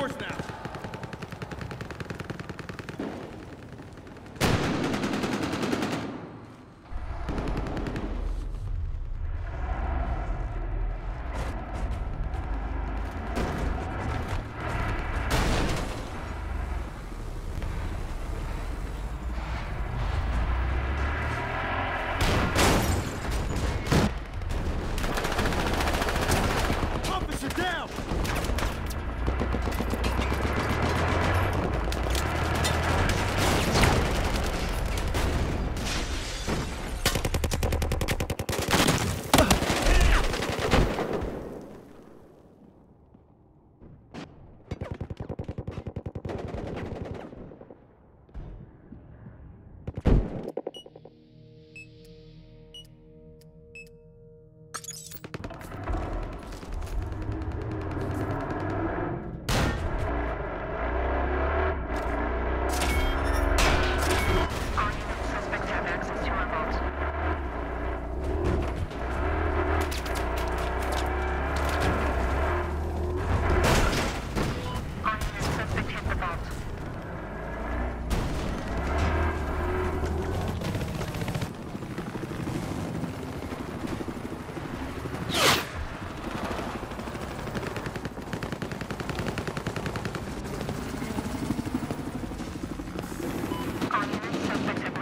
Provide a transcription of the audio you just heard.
yours now. Thank you.